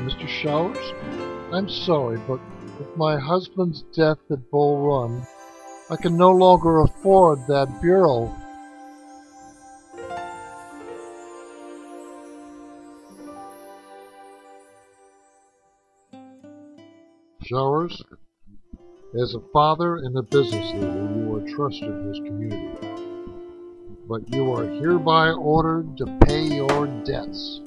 Mr. Showers, I'm sorry, but with my husband's death at Bull Run, I can no longer afford that bureau. Showers, as a father and a business leader, you are trusted in this community, but you are hereby ordered to pay your debts.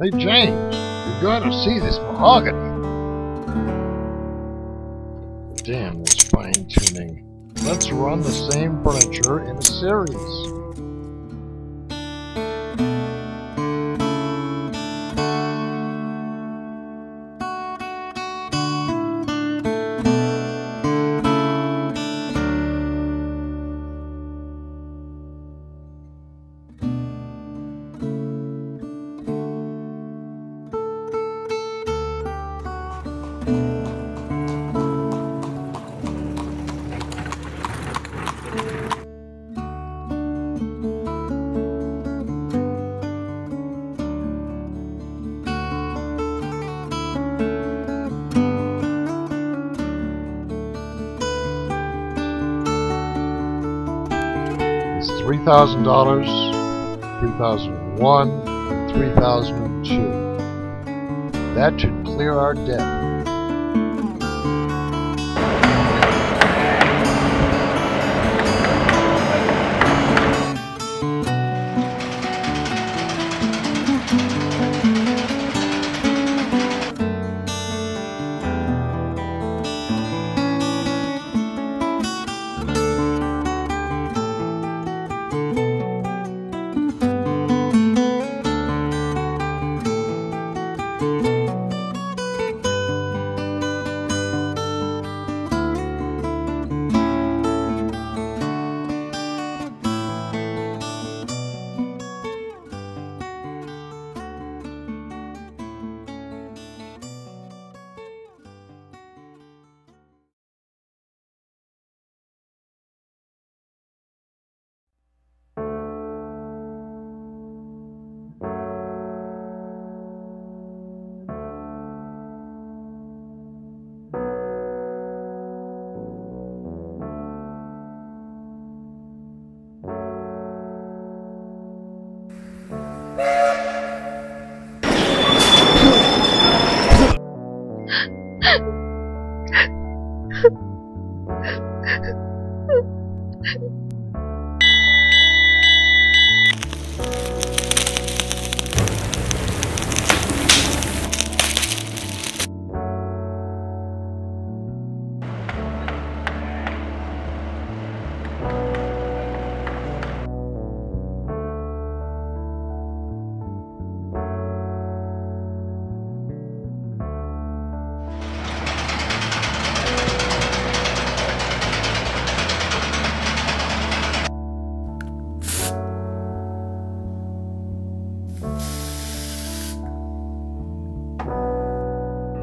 Hey James, you gotta see this mahogany. Damn this fine tuning. Let's run the same furniture in a series. $3,000, 3,001, and 3,002. That should clear our debt.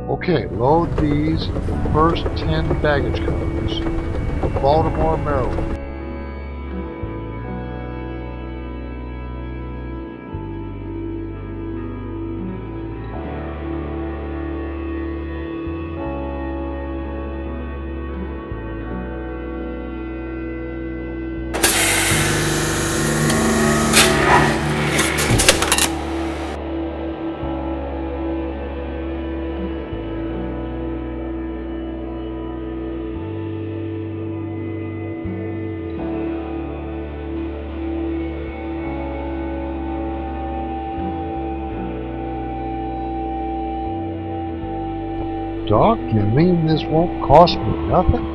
Okay, load these with the first 10 baggage cars to Baltimore, Maryland. Doc, you mean this won't cost me nothing?